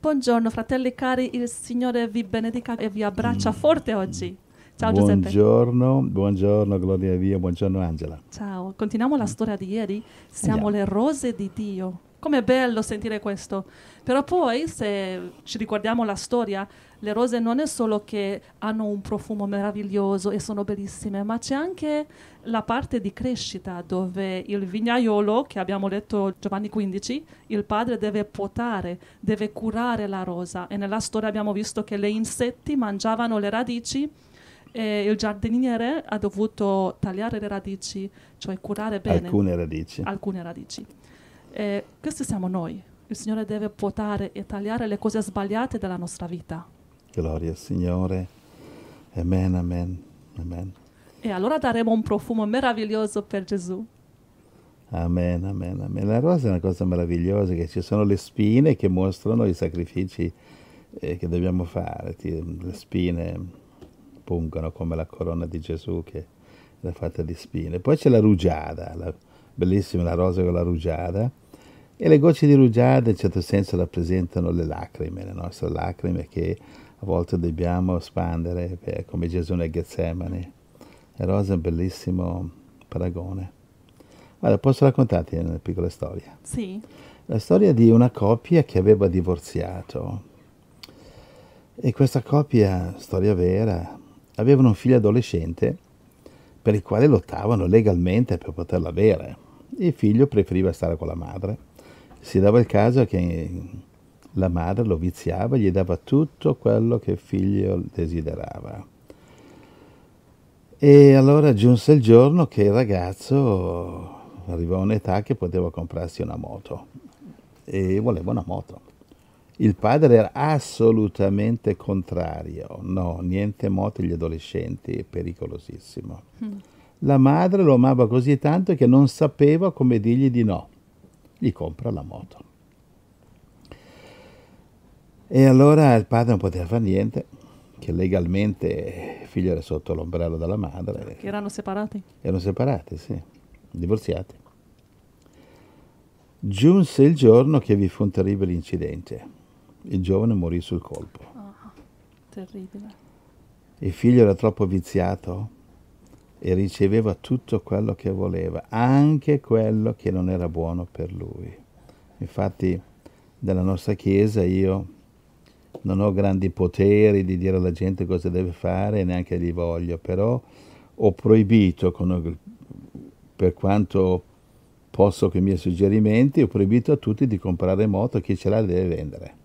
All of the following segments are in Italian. Buongiorno fratelli cari, il Signore vi benedica e vi abbraccia forte oggi. Ciao Giuseppe. Buongiorno, buongiorno Gloria a Dio, buongiorno Angela. Ciao, continuiamo la storia di ieri, siamo le rose di Dio. Com'è bello sentire questo. Però poi, se ci ricordiamo la storia, le rose non è solo che hanno un profumo meraviglioso e sono bellissime, ma c'è anche la parte di crescita dove il vignaiolo, che abbiamo letto Giovanni 15, il padre deve potare, deve curare la rosa. E nella storia abbiamo visto che gli insetti mangiavano le radici e il giardiniere ha dovuto tagliare le radici, cioè curare bene. Alcune radici. Questi siamo noi. Il Signore deve potare e tagliare le cose sbagliate della nostra vita. Gloria al Signore. Amen, amen, amen. E allora daremo un profumo meraviglioso per Gesù. Amen, amen, amen. La rosa è una cosa meravigliosa, che ci sono le spine che mostrano i sacrifici che dobbiamo fare. Le spine pungono come la corona di Gesù che era fatta di spine. Poi c'è la rugiada, bellissima la rosa con la rugiada, e le gocce di rugiada in certo senso rappresentano le lacrime, le nostre lacrime che a volte dobbiamo spandere come Gesù nel Getsemani. La rosa è un bellissimo paragone. Guarda, posso raccontarti una piccola storia? Sì. La storia di una coppia che aveva divorziato, e questa coppia, storia vera, avevano un figlio adolescente per il quale lottavano legalmente per poterlo avere. Il figlio preferiva stare con la madre. Si dava il caso che la madre lo viziava, gli dava tutto quello che il figlio desiderava. E allora giunse il giorno che il ragazzo arrivò a un'età che poteva comprarsi una moto, e voleva una moto. Il padre era assolutamente contrario, no, niente moto agli adolescenti, è pericolosissimo. La madre lo amava così tanto che non sapeva come dirgli di no. Gli compra la moto. E allora il padre non poteva fare niente, che legalmente il figlio era sotto l'ombrello della madre. Che erano separati? Erano separati, sì, divorziati. Giunse il giorno che vi fu un terribile incidente. Il giovane morì sul colpo. Ah, terribile. Il figlio era troppo viziato e riceveva tutto quello che voleva, anche quello che non era buono per lui. Infatti nella nostra Chiesa io non ho grandi poteri di dire alla gente cosa deve fare, neanche li voglio, però ho proibito, per quanto posso con i miei suggerimenti, ho proibito a tutti di comprare moto, chi ce l'ha deve vendere.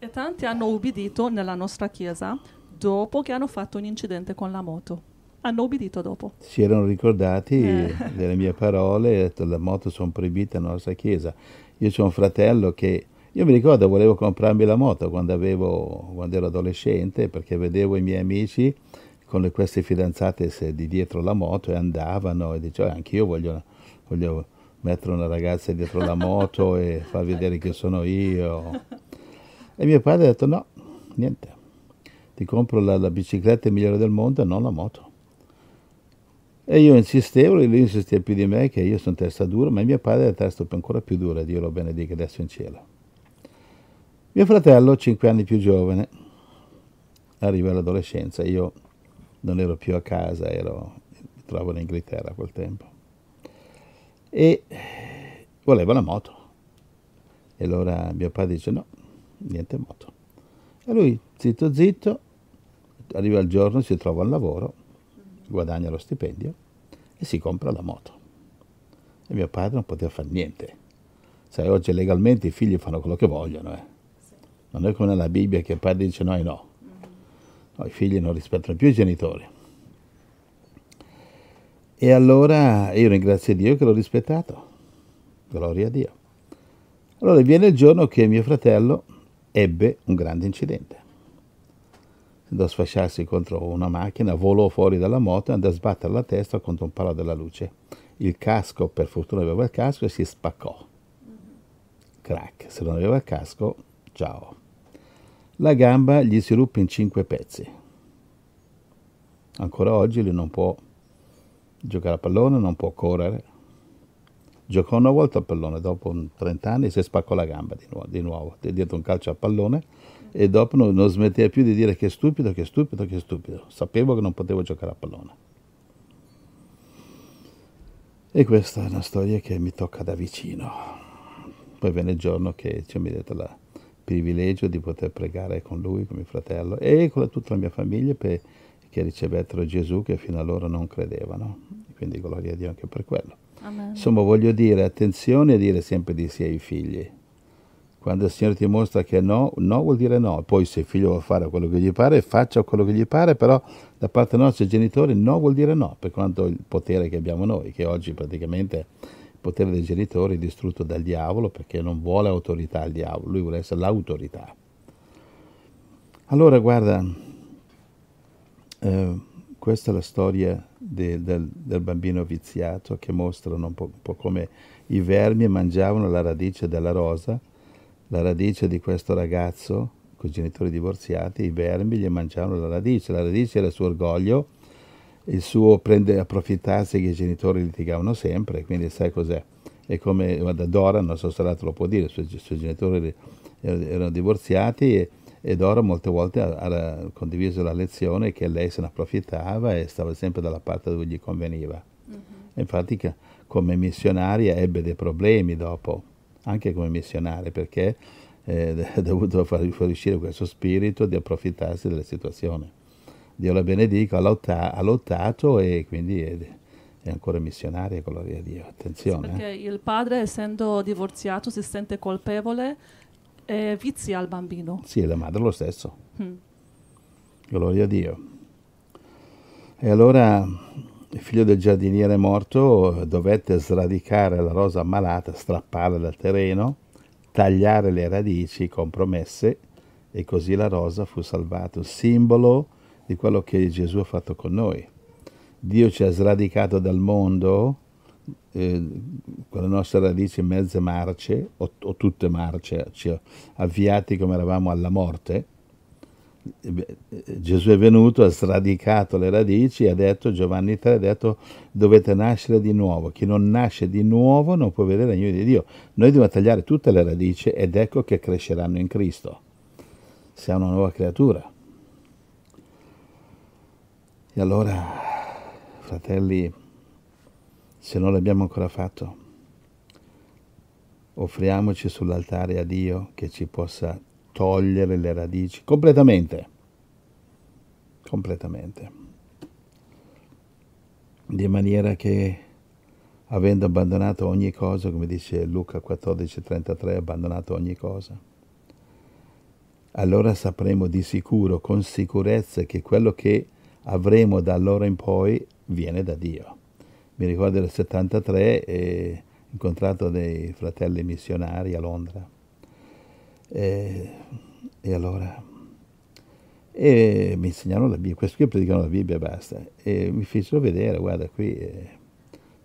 E tanti hanno ubbidito nella nostra Chiesa dopo che hanno fatto un incidente con la moto. Hanno ubbidito dopo. Si erano ricordati delle mie parole, e ho detto le moto sono proibite nella nostra Chiesa. Io c'ho un fratello che, io mi ricordo, volevo comprarmi la moto quando ero adolescente, perché vedevo i miei amici con queste fidanzate di dietro la moto e andavano, e dicevo anch'io voglio mettere una ragazza dietro la moto e far vedere che sono io. E mio padre ha detto no, niente, ti compro la bicicletta migliore del mondo e non la moto. E io insistevo, e lui insisteva più di me, che io sono testa dura, ma mio padre è testa ancora più dura, Dio lo benedica adesso in cielo. Mio fratello, 5 anni più giovane, arriva all'adolescenza. Io non ero più a casa, mi trovavo in Inghilterra a quel tempo. E voleva la moto. E allora mio padre dice no, niente moto. E lui, zitto zitto, arriva il giorno, si trova al lavoro, guadagna lo stipendio e si compra la moto. E mio padre non poteva fare niente. Sai, oggi legalmente i figli fanno quello che vogliono. Non è come nella Bibbia che il padre dice no e no. No, i figli non rispettano più i genitori. E allora io ringrazio Dio che l'ho rispettato. Gloria a Dio. Allora viene il giorno che mio fratello ebbe un grande incidente. Andò a sfasciarsi contro una macchina, volò fuori dalla moto e andò a sbattere la testa contro un palo della luce. Il casco, per fortuna aveva il casco, e si spaccò. Crack, se non aveva il casco, ciao. La gamba gli si ruppe in 5 pezzi. Ancora oggi lui non può giocare a pallone, non può correre. Giocò una volta a pallone, dopo 30 anni si spaccò la gamba di nuovo dietro un calcio a pallone, e dopo non smetteva più di dire che stupido, che stupido, che stupido. Sapevo che non potevo giocare a pallone. E questa è una storia che mi tocca da vicino. Poi venne il giorno che mi dette il privilegio di poter pregare con lui, con mio fratello e con tutta la mia famiglia, che ricevettero Gesù, che fino allora non credevano. Quindi gloria a Dio anche per quello. Amen. Insomma, voglio dire, attenzione a dire sempre di sì ai figli. Quando il Signore ti mostra che no, no vuol dire no. Poi se il figlio vuole fare quello che gli pare, faccia quello che gli pare, però da parte nostra genitori no vuol dire no, per quanto il potere che abbiamo noi, che oggi praticamente il potere dei genitori è distrutto dal diavolo, perché non vuole autorità il diavolo, lui vuole essere l'autorità. Allora guarda, questa è la storia del bambino viziato, che mostrano un po' come i vermi mangiavano la radice della rosa. La radice di questo ragazzo, con i genitori divorziati, i vermi gli mangiavano la radice. La radice era il suo orgoglio, il suo approfittarsi che i genitori litigavano sempre, quindi sai cos'è? È come, guarda, Dora, non so se l'altro lo può dire, i suoi genitori erano divorziati e Dora molte volte ha condiviso la lezione che lei se ne approfittava e stava sempre dalla parte dove gli conveniva. Mm-hmm. Infatti come missionaria ebbe dei problemi dopo, anche come missionaria, perché è dovuto far fuoriuscire questo spirito di approfittarsi della situazione. Dio la benedica, ha lottato e quindi è ancora missionaria, gloria a Dio. Attenzione. Sì, perché il padre, essendo divorziato, si sente colpevole e vizia il bambino. Sì, e la madre lo stesso. Mm. Gloria a Dio. E allora... Il figlio del giardiniere morto dovette sradicare la rosa ammalata, strapparla dal terreno, tagliare le radici compromesse, e così la rosa fu salvata, simbolo di quello che Gesù ha fatto con noi. Dio ci ha sradicato dal mondo con le nostre radici mezze marce o tutte marce, ci avviati come eravamo alla morte. Gesù è venuto, ha sradicato le radici e ha detto, Giovanni 3 ha detto, dovete nascere di nuovo, chi non nasce di nuovo non può vedere il regno di Dio. Noi dobbiamo tagliare tutte le radici ed ecco che cresceranno in Cristo, siamo una nuova creatura. E allora, fratelli, se non l'abbiamo ancora fatto, offriamoci sull'altare a Dio che ci possa togliere le radici completamente, completamente, di maniera che, avendo abbandonato ogni cosa, come dice Luca 14,33, abbandonato ogni cosa, allora sapremo di sicuro, con sicurezza, che quello che avremo da allora in poi viene da Dio. Mi ricordo del 73, ho incontrato dei fratelli missionari a Londra. E allora mi insegnarono la Bibbia, questo qui predicano la Bibbia e basta, e mi fecero vedere, guarda qui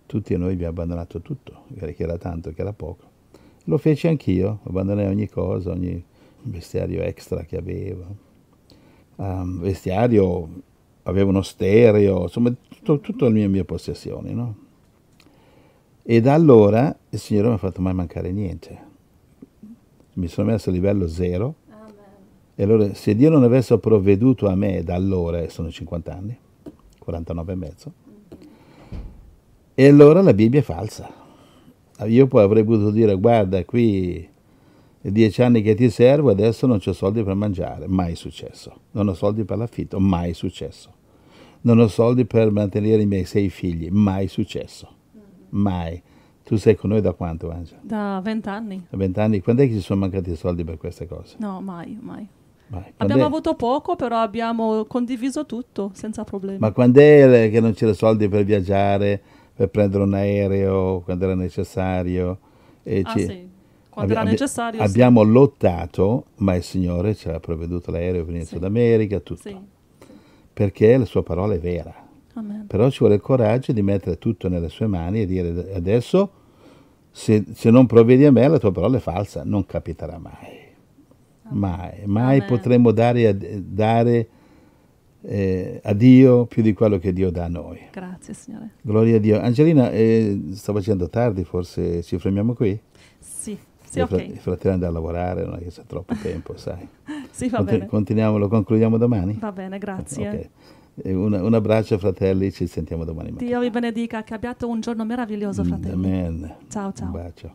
tutti noi abbiamo abbandonato tutto, che era tanto, che era poco. Lo feci anch'io, abbandonai ogni cosa, ogni vestiario extra che avevo, vestiario, avevo uno stereo, insomma tutto le mie possessioni, no? E da allora il Signore non mi ha fatto mai mancare niente. Mi sono messo a livello zero. Amen. E allora se Dio non avesse provveduto a me da allora, sono 50 anni, 49 e mezzo, e allora la Bibbia è falsa. Io poi avrei potuto dire, guarda qui, 10 anni che ti servo, adesso non ho soldi per mangiare, mai successo. Non ho soldi per l'affitto, mai successo. Non ho soldi per mantenere i miei 6 figli, mai successo, mai. Tu sei con noi da quanto, Angela? Da 20 anni. Da 20 anni? Quando è che ci sono mancati i soldi per queste cose? No, mai, mai. Abbiamo avuto poco, però abbiamo condiviso tutto, senza problemi. Ma quando è che non c'erano soldi per viaggiare, per prendere un aereo, quando era necessario? Sì, quando era necessario. Abbiamo lottato, ma il Signore ci ha provveduto l'aereo per venire in Sud America, tutto. Sì. Perché la sua parola è vera. Amen. Però ci vuole il coraggio di mettere tutto nelle sue mani e dire, adesso se non provvedi a me la tua parola è falsa, non capiterà mai. Amen. Mai, mai. Amen. Potremo dare a Dio più di quello che Dio dà a noi. Grazie, Signore. Gloria a Dio. Angelina, sta facendo tardi, forse ci fermiamo qui? Sì, sì, ok. Il fratello andrà a lavorare, non è che c'è troppo tempo, sai. Sì, va bene. Continuiamo, lo concludiamo domani? Va bene, grazie. Okay. Un abbraccio, fratelli, ci sentiamo domani mattina. Dio vi benedica, che abbiate un giorno meraviglioso, fratelli. Amen. Ciao, ciao. Un bacio.